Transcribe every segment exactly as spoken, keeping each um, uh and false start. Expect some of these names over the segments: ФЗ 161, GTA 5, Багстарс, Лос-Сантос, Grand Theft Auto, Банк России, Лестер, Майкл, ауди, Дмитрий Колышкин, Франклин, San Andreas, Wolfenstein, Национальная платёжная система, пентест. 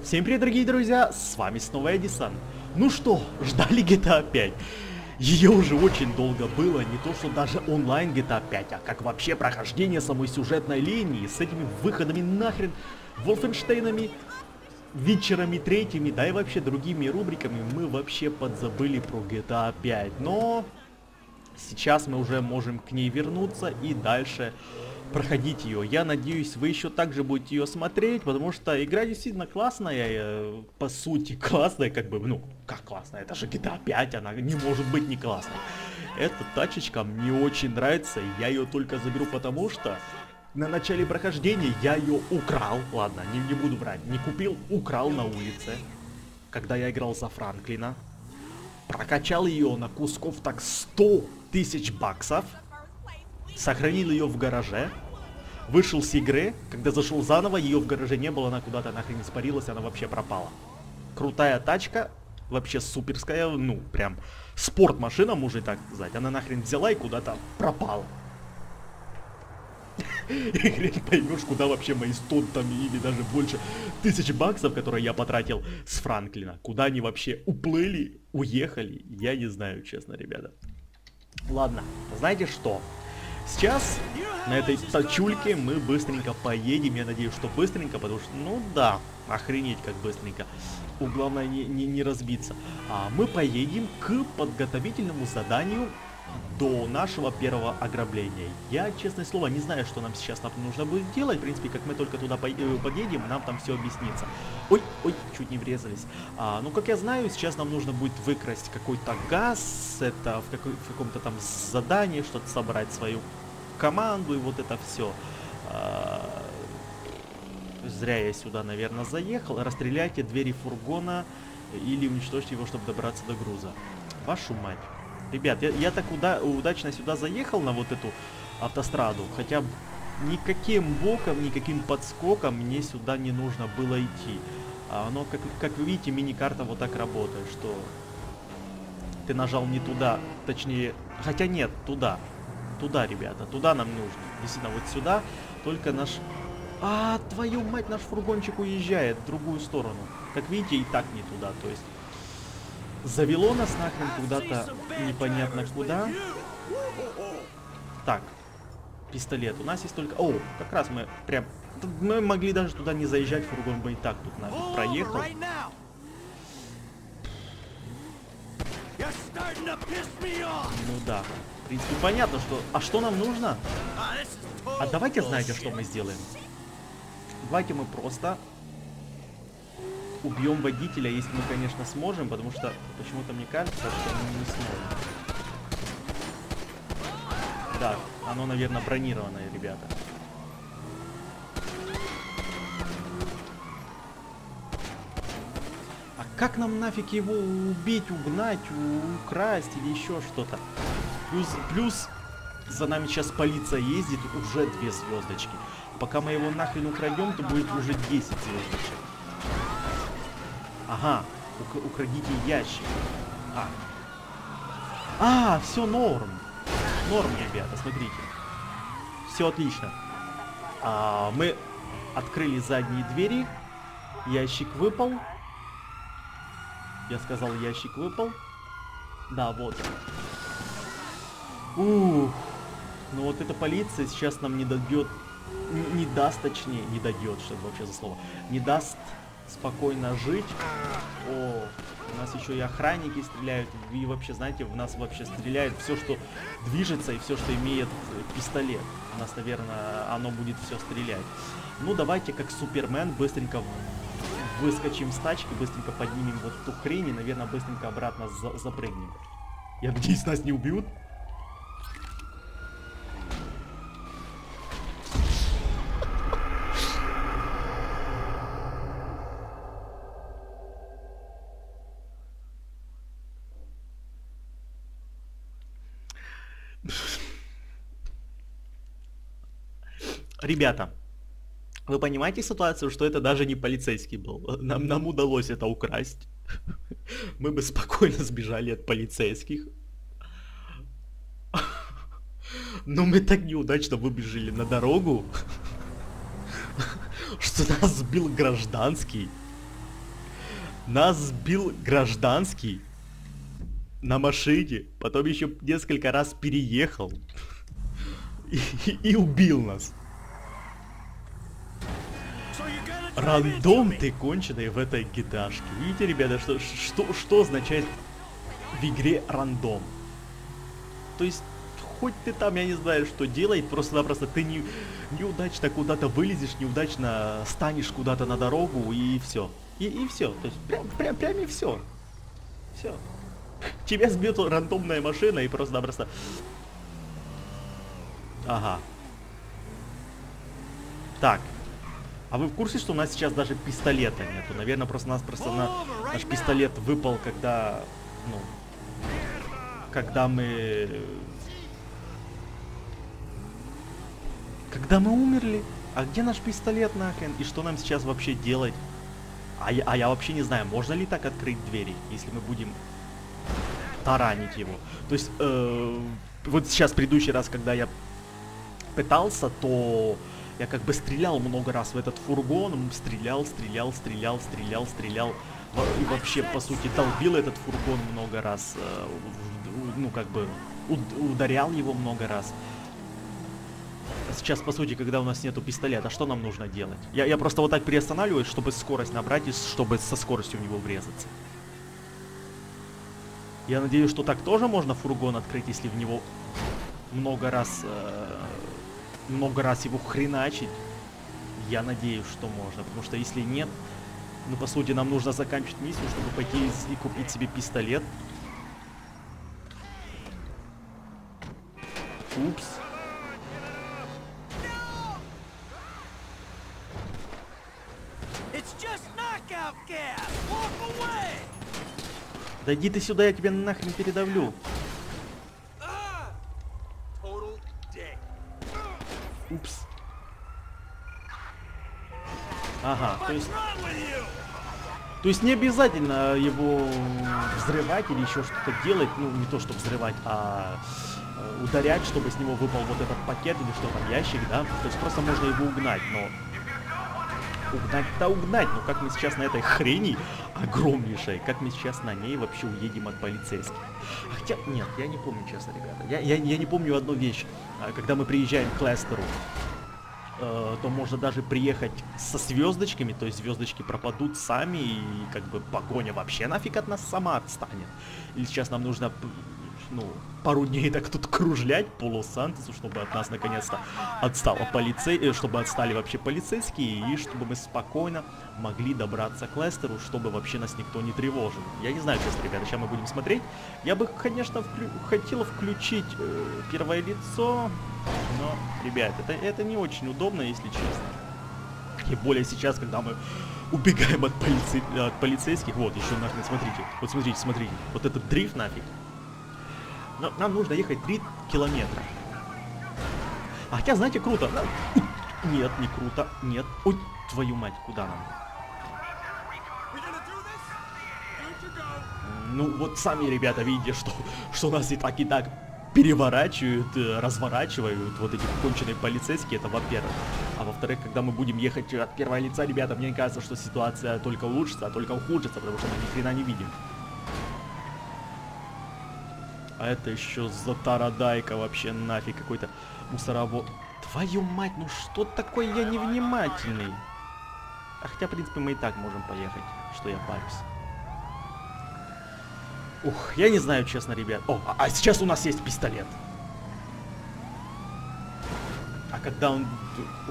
Всем привет, дорогие друзья, с вами снова Эдисон. Ну что, ждали джи ти эй пять? Ее уже очень долго было, не то что даже онлайн джи ти эй пять, а как вообще прохождение самой сюжетной линии с этими выходами нахрен, Wolfenstein'ами, вечерами третьими, да и вообще другими рубриками. Мы вообще подзабыли про джи ти эй пять, но сейчас мы уже можем к ней вернуться и дальше проходить ее. Я надеюсь, вы еще также будете ее смотреть, потому что игра действительно классная, по сути классная, как бы, ну, как классная, это же джи ти эй пять, она не может быть не классной. Эта тачечка мне очень нравится, я ее только заберу, потому что на начале прохождения я ее украл, ладно, не, не буду брать, не купил, украл на улице, когда я играл за Франклина, прокачал ее на кусков так сто тысяч баксов, сохранил ее в гараже, вышел с игры, когда зашел заново, ее в гараже не было, она куда-то нахрен испарилась, она вообще пропала. Крутая тачка, вообще суперская, ну прям спортмашина, можно так сказать, она нахрен взяла и куда-то пропала. И хрен поймешь, куда вообще мои сто там или даже больше тысяч баксов, которые я потратил с Франклина, куда они вообще уплыли, уехали, я не знаю, честно, ребята. Ладно, знаете что? Сейчас на этой тачульке мы быстренько поедем, я надеюсь, что быстренько, потому что, ну да, охренеть как быстренько, главное не, не, не разбиться. А мы поедем к подготовительному заданию до нашего первого ограбления. Я, честное слово, не знаю, что нам сейчас нам нужно будет делать, в принципе, как мы только туда подъедем, нам там все объяснится. Ой, ой, чуть не врезались. А, ну, как я знаю, сейчас нам нужно будет выкрасть какой-то газ, это в, какой, в каком-то там задании, что-то собрать свою команду, и вот это все. А, зря я сюда, наверное, заехал. Расстреляйте двери фургона или уничтожьте его, чтобы добраться до груза. Вашу мать. Ребят, я, я так уда удачно сюда заехал, на вот эту автостраду, хотя никаким боком, никаким подскоком мне сюда не нужно было идти. А, но, как, как вы видите, мини-карта вот так работает, что ты нажал не туда, точнее, хотя нет, туда, туда, ребята, туда нам нужно, действительно, вот сюда, только наш... А, твою мать, наш фургончик уезжает в другую сторону, как видите, и так не туда, то есть... Завело нас нахрен куда-то непонятно куда. Так, пистолет. У нас есть только... О, как раз мы прям... Мы могли даже туда не заезжать, фургон бы и так тут нафиг проехал. Ну да. В принципе, понятно, что... А что нам нужно? А давайте, знаете, что мы сделаем? Давайте мы просто... Убьем водителя, если мы, конечно, сможем, потому что почему-то мне кажется, что мы не сможем. Да, оно, наверное, бронированное, ребята. А как нам нафиг его убить, угнать, украсть или еще что-то? Плюс, плюс за нами сейчас полиция ездит, уже две звездочки. Пока мы его нахрен украдем, то будет уже десять звездочек. Ага, украдите ящик. А, а все норм. Норм, ребята, смотрите. Все отлично. А, мы открыли задние двери. Ящик выпал. Я сказал, ящик выпал. Да, вот. Ух. Ну вот эта полиция сейчас нам не дадет... Не даст, точнее, не дадет, что это вообще за слово. Не даст... спокойно жить. О, у нас еще и охранники стреляют, и вообще, знаете, в нас вообще стреляет все, что движется, и все, что имеет пистолет. У нас, наверное, оно будет все стрелять. Ну, давайте, как Супермен, быстренько выскочим с тачки, быстренько поднимем вот эту хрень и, наверное, быстренько обратно за запрыгнем. Я надеюсь, нас не убьют. Ребята, вы понимаете ситуацию, что это даже не полицейский был? Нам, нам удалось это украсть. Мы бы спокойно сбежали от полицейских. Но мы так неудачно выбежали на дорогу, что нас сбил гражданский. Нас сбил гражданский на машине, потом еще несколько раз переехал и, и, и убил нас. Рандом ты конченый в этой гиташке. Видите, ребята, что, что, что означает в игре рандом? То есть, хоть ты там, я не знаю, что делает, просто-напросто ты не, неудачно куда-то вылезешь, неудачно станешь куда-то на дорогу и все. И, и все. То есть, прям, прям, прям и все. Все. Тебя сбьет рандомная машина и просто-напросто... Ага. Так. А вы в курсе, что у нас сейчас даже пистолета нету? Наверное, просто нас просто на... наш пистолет выпал, когда, ну, когда мы, когда мы умерли. А где наш пистолет нахрен? И что нам сейчас вообще делать? А я, а я вообще не знаю, можно ли так открыть двери, если мы будем таранить его. То есть, э, вот сейчас предыдущий раз, когда я пытался, то я как бы стрелял много раз в этот фургон, стрелял, стрелял, стрелял, стрелял, стрелял, и вообще, по сути, долбил этот фургон много раз, ну, как бы, ударял его много раз. Сейчас, по сути, когда у нас нету пистолета, что нам нужно делать? Я, я просто вот так приостанавливаюсь, чтобы скорость набрать и чтобы со скоростью в него врезаться. Я надеюсь, что так тоже можно фургон открыть, если в него много раз... много раз его хреначить. Я надеюсь, что можно, потому что если нет, ну, по сути, нам нужно заканчивать миссию, чтобы пойти и купить себе пистолет. Упс. Да иди ты сюда, я тебя нахрен передавлю. Упс. Ага, то есть... То есть не обязательно его взрывать или еще что-то делать. Ну, не то, чтобы взрывать, а ударять, чтобы с него выпал вот этот пакет или что там, ящик, да? То есть просто можно его угнать, но... Угнать-то угнать, но как мы сейчас на этой хрени огромнейшей, как мы сейчас на ней вообще уедем от полицейских. Хотя, нет, я не помню, честно, ребята. Я, я, я не помню одну вещь. Когда мы приезжаем к Лестеру, э, то можно даже приехать со звездочками, то есть звездочки пропадут сами, и как бы погоня вообще нафиг от нас сама отстанет. И сейчас нам нужно... Ну, пару дней так тут кружлять по Лос-Сантосу, чтобы от нас наконец-то отстала полицей, чтобы отстали вообще полицейские, и чтобы мы спокойно могли добраться к Лестеру, чтобы вообще нас никто не тревожил. Я не знаю, сейчас, ребята, сейчас мы будем смотреть. Я бы, конечно, вклю... хотел включить э, первое лицо, но, ребят, это, это не очень удобно, если честно. Тем более сейчас, когда мы убегаем от, полице... от полицейских. Вот, еще нахрен, смотрите, вот смотрите, смотрите, вот этот дрифт нафиг. Но нам нужно ехать три километра. А хотя, знаете, круто. Нет, не круто. Нет. Ой, твою мать, куда нам? Ну, вот сами, ребята, видите, что, что нас и так, и так переворачивают, разворачивают вот эти конченые полицейские, это во-первых. А во-вторых, когда мы будем ехать от первого лица, ребята, мне кажется, что ситуация только улучшится, а только ухудшится, потому что мы ни хрена не видим. А это еще за тарадайка вообще нафиг какой-то мусоровод. Твою мать, ну что такое, я невнимательный. А хотя, в принципе, мы и так можем поехать, что я парюсь. Ух, я не знаю, честно, ребят. О, а, а сейчас у нас есть пистолет. А когда он...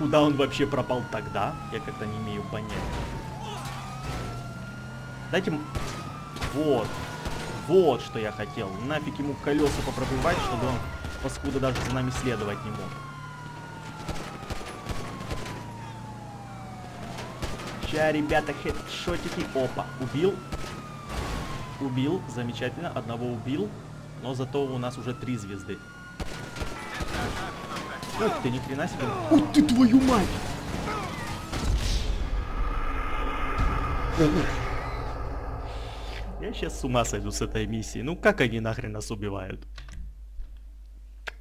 Куда он вообще пропал тогда? Я как-то не имею понятия. Дайте... Вот. Вот что я хотел. Нафиг ему колеса попробивать, чтобы он, паскуда, даже за нами следовать не мог. Ща, ребята, хедшотики. Опа, убил. Убил, замечательно. Одного убил. Но зато у нас уже три звезды. Ух ты, ни хрена себе. Ух ты, твою мать! Я сейчас с ума сойду с этой миссии. Ну как они нахрен нас убивают?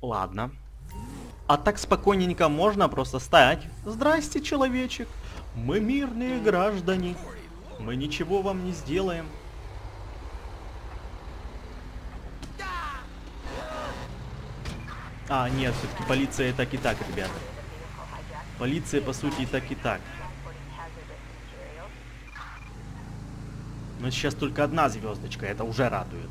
Ладно. А так спокойненько можно просто стоять. Здрасте, человечек. Мы мирные граждане. Мы ничего вам не сделаем. А, нет, все-таки полиция и так и так, ребята. Полиция, по сути, и так и так. Но сейчас только одна звездочка, это уже радует.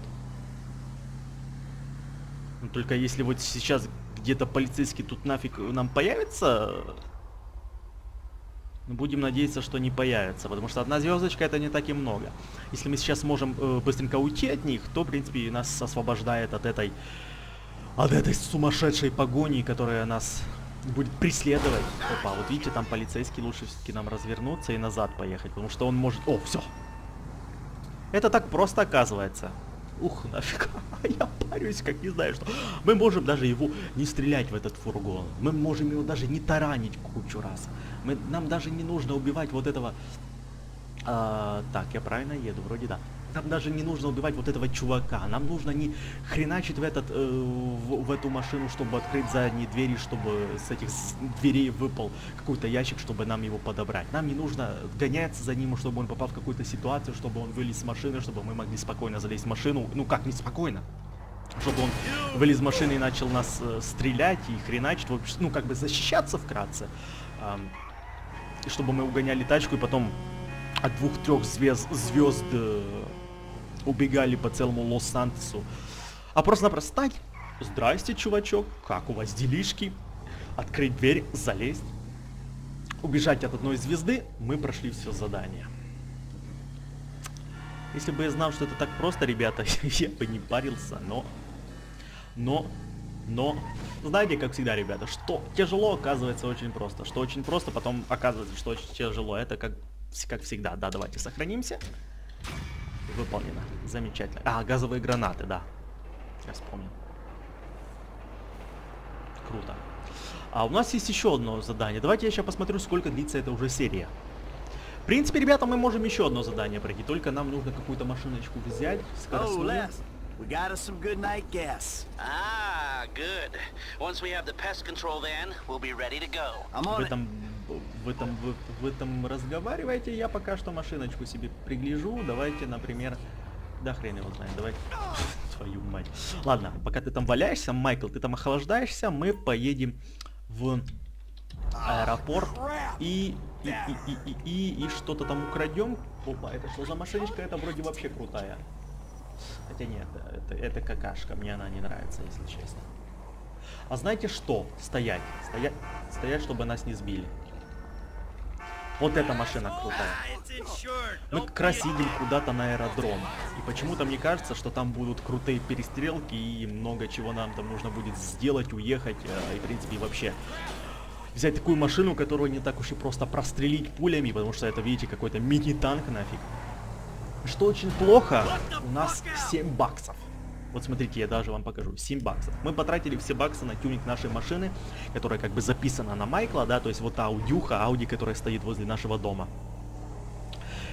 Но только если вот сейчас где-то полицейский тут нафиг нам появится... Будем надеяться, что не появится, потому что одна звездочка это не так и много. Если мы сейчас можем э, быстренько уйти от них, то, в принципе, нас освобождает от этой... От этой сумасшедшей погони, которая нас будет преследовать. Опа, вот видите, там полицейский, лучше все-таки нам развернуться и назад поехать, потому что он может... О, все. Это так просто оказывается. Ух, нафиг. Я парюсь, как не знаю что. Мы можем даже его не стрелять в этот фургон. Мы можем его даже не таранить кучу раз. Мы... Нам даже не нужно убивать вот этого... А, так, я правильно еду? Вроде да. Нам даже не нужно убивать вот этого чувака. Нам нужно не хреначить в, этот, э, в, в эту машину, чтобы открыть задние двери, чтобы с этих дверей выпал какой-то ящик, чтобы нам его подобрать. Нам не нужно гоняться за ним, чтобы он попал в какую-то ситуацию, чтобы он вылез с машины, чтобы мы могли спокойно залезть в машину. Ну как, не спокойно? Чтобы он вылез с машины и начал нас э, стрелять и хреначить. Ну как бы защищаться вкратце. Э, чтобы мы угоняли тачку и потом от двух-трех звезд... звезд э, убегали по целому Лос-Сантосу. А просто-напросто стать. Здрасте, чувачок. Как у вас делишки? Открыть дверь, залезть. Убежать от одной звезды. Мы прошли все задание. Если бы я знал, что это так просто, ребята, я бы не парился. Но... Но... Но... Знаете, как всегда, ребята, что тяжело оказывается очень просто. Что очень просто, потом оказывается, что очень тяжело. Это как, как всегда. Да, давайте сохранимся. Выполнено. Замечательно. А, газовые гранаты, да. Я вспомнил. Круто. А у нас есть еще одно задание. Давайте я сейчас посмотрю, сколько длится эта уже серия. В принципе, ребята, мы можем еще одно задание пройти. Только нам нужно какую-то машиночку взять. Скоростную. Oh, we got us some good night gas. Ah, good. Once we have the pest control van, we'll be ready to go. В этом... В этом, вы, в этом разговариваете, я пока что машиночку себе пригляжу. Давайте, например... Да хрен его знает, давай. Твою мать. Ладно, пока ты там валяешься, Майкл, ты там охлаждаешься, мы поедем в аэропорт и... И, и, и, и, и, и что-то там украдем. Опа, это что за машиночка? Это вроде вообще крутая. Хотя нет, это, это какашка, мне она не нравится, если честно. А знаете что? Стоять. Стоять, стоять, чтобы нас не сбили. Вот эта машина крутая. Мы как раз едем куда-то на аэродром. И почему-то мне кажется, что там будут крутые перестрелки и много чего нам там нужно будет сделать, уехать. И, в принципе, вообще взять такую машину, которую не так уж и просто прострелить пулями, потому что это, видите, какой-то мини-танк нафиг. Что очень плохо, у нас семь баксов. Вот смотрите, я даже вам покажу. семь баксов. Мы потратили все баксы на тюнинг нашей машины, которая как бы записана на Майкла, да, то есть вот та аудюха, ауди, которая стоит возле нашего дома.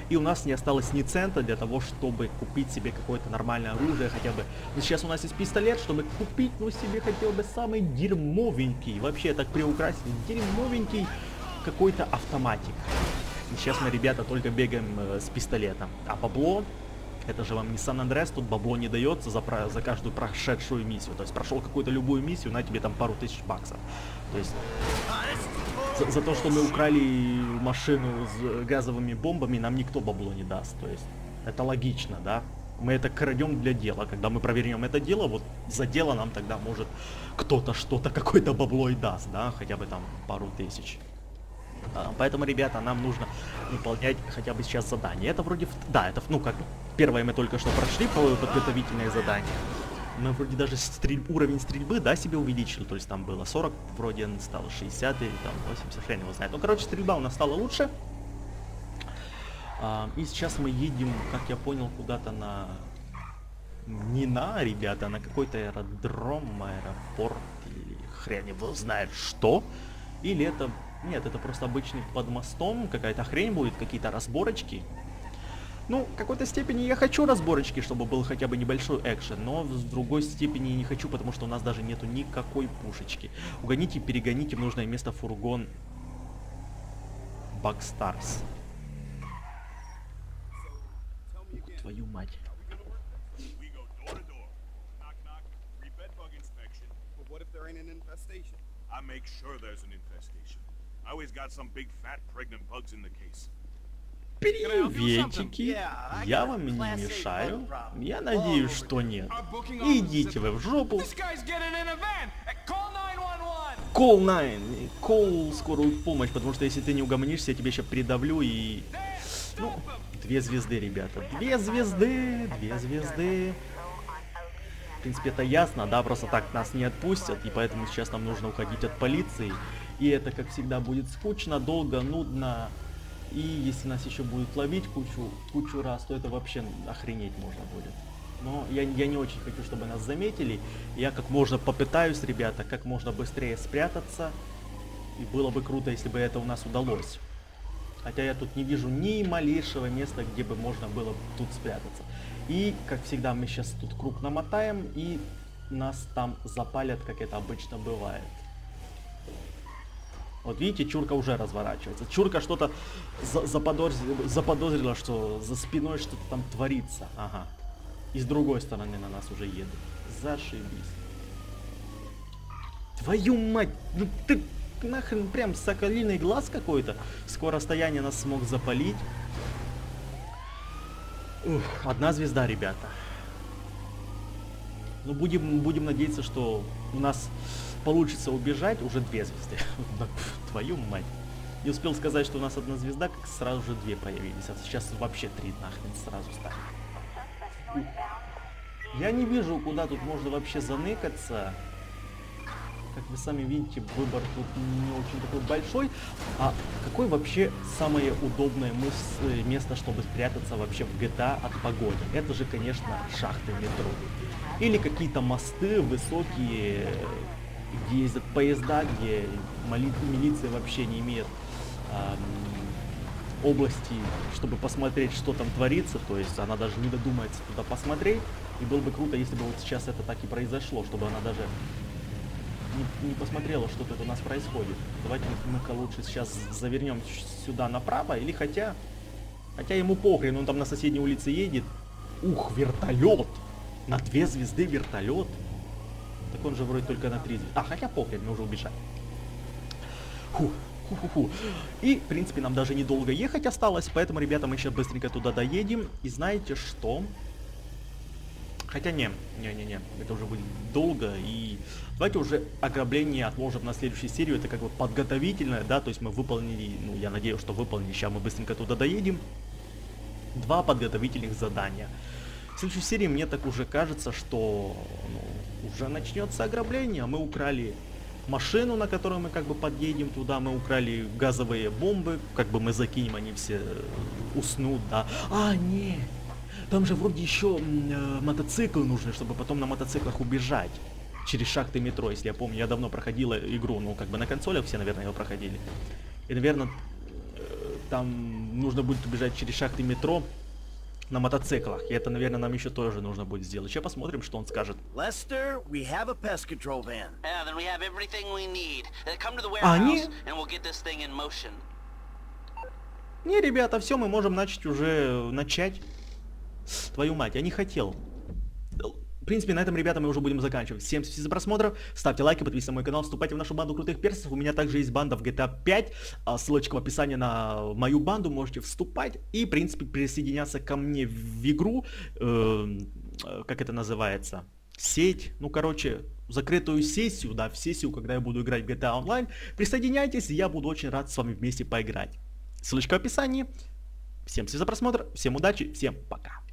И у нас не осталось ни цента для того, чтобы купить себе какое-то нормальное оружие хотя бы. Но сейчас у нас есть пистолет, чтобы купить, ну, себе хотел бы самый дерьмовенький, вообще так приукрасить, дерьмовенький какой-то автоматик. И сейчас мы, ребята, только бегаем э, с пистолетом. А бабло... Это же вам не San Andreas, тут бабло не дается за, про, за каждую прошедшую миссию. То есть прошел какую-то любую миссию, на тебе там пару тысяч баксов. То есть за, за то, что мы украли машину с газовыми бомбами, нам никто бабло не даст. То есть это логично, да? Мы это крадем для дела. Когда мы провернем это дело, вот за дело нам тогда может кто-то что-то, какое-то бабло и даст, да? Хотя бы там пару тысяч. Поэтому, ребята, нам нужно выполнять хотя бы сейчас задание. Это вроде... Да, это, ну, как бы, первое мы только что прошли, подготовительное задание. Мы вроде даже стрель... уровень стрельбы, да, себе увеличили. То есть там было сорок, вроде стало шестьдесят или там восемьдесят, хрен его знает. Ну, короче, стрельба у нас стала лучше. А, и сейчас мы едем, как я понял, куда-то на... Не на, ребята, на какой-то аэродром, аэропорт, или хрен его знает что. Или это... Нет, это просто обычный под мостом, какая-то хрень будет, какие-то разборочки. Ну, в какой-то степени я хочу разборочки, чтобы был хотя бы небольшой экшен, но в другой степени не хочу, потому что у нас даже нету никакой пушечки. Угоните, перегоните в нужное место фургон Багстарс. твою мать. Приветики, я вам не мешаю, я надеюсь, что нет. Идите вы в жопу. колл найн, call скорую помощь, потому что если ты не угомонишься, я тебе еще придавлю и... Ну, две звезды, ребята, две звезды, две звезды. В принципе, это ясно, да, просто так нас не отпустят, и поэтому сейчас нам нужно уходить от полиции. И это, как всегда, будет скучно, долго, нудно. И если нас еще будут ловить кучу, кучу раз, то это вообще охренеть можно будет. Но я, я не очень хочу, чтобы нас заметили. Я как можно попытаюсь, ребята, как можно быстрее спрятаться. И было бы круто, если бы это у нас удалось. Хотя я тут не вижу ни малейшего места, где бы можно было тут спрятаться. И, как всегда, мы сейчас тут круг намотаем, и нас там запалят, как это обычно бывает. Вот видите, Чурка уже разворачивается. Чурка что-то за заподозрила, заподозрила, что за спиной что-то там творится. Ага. И с другой стороны на нас уже едут. Зашибись. Твою мать! Ну ты нахрен прям соколиный глаз какой-то. Скоросстояние нас смог запалить. Ух, одна звезда, ребята. Ну будем, будем надеяться, что у нас... получится убежать, уже две звезды. Твою мать. Не успел сказать, что у нас одна звезда, как сразу же две появились. А сейчас вообще три нахрен сразу стали. Я не вижу, куда тут можно вообще заныкаться. Как вы сами видите, выбор тут не очень такой большой. А какое вообще самое удобное место, чтобы спрятаться вообще в джи ти эй от погоды? Это же, конечно, шахты метро. Или какие-то мосты высокие... где ездят поезда, где милиция вообще не имеет эм, области, чтобы посмотреть, что там творится, то есть она даже не додумается туда посмотреть, и было бы круто, если бы вот сейчас это так и произошло, чтобы она даже не, не посмотрела, что тут у нас происходит. Давайте мы-ка лучше сейчас завернем сюда направо, или хотя, хотя ему похрен, он там на соседней улице едет. Ух, вертолет! На две звезды вертолет! Так он же вроде только на три звезды. А, хотя похрен, мы уже убежали. Фу, ху-ху-ху. И, в принципе, нам даже недолго ехать осталось, поэтому, ребята, мы сейчас быстренько туда доедем. И знаете что? Хотя не, не-не-не, это уже будет долго. И давайте уже ограбление отложим на следующую серию. Это как бы подготовительное, да, то есть мы выполнили, ну, я надеюсь, что выполнили. Сейчас мы быстренько туда доедем. Два подготовительных задания. В следующей серии, мне так уже кажется, что... Ну, уже начнется ограбление. Мы украли машину, на которую мы как бы подъедем туда. Мы украли газовые бомбы. Как бы мы закинем, они все уснут, да. А, нет. Там же вроде еще э, мотоциклы нужны, чтобы потом на мотоциклах убежать. Через шахты метро, если я помню. Я давно проходила игру, ну как бы на консолях все, наверное, его проходили. И, наверное, э, там нужно будет убежать через шахты метро. На мотоциклах. И это, наверное, нам еще тоже нужно будет сделать. Сейчас посмотрим, что он скажет. А они? Не, ребята, все, мы можем начать уже... Начать. Твою мать, я не хотел. В принципе, на этом, ребята, мы уже будем заканчивать. Всем спасибо за просмотр. Ставьте лайки, подписывайтесь на мой канал, вступайте в нашу банду крутых персов. У меня также есть банда в джи ти эй пять. Ссылочка в описании на мою банду. Можете вступать и, в принципе, присоединяться ко мне в игру. Э, как это называется? Сеть. Ну, короче, закрытую сессию, да, в сессию, когда я буду играть в джи ти эй онлайн. Присоединяйтесь, и я буду очень рад с вами вместе поиграть. Ссылочка в описании. Всем спасибо за просмотр. Всем удачи. Всем пока.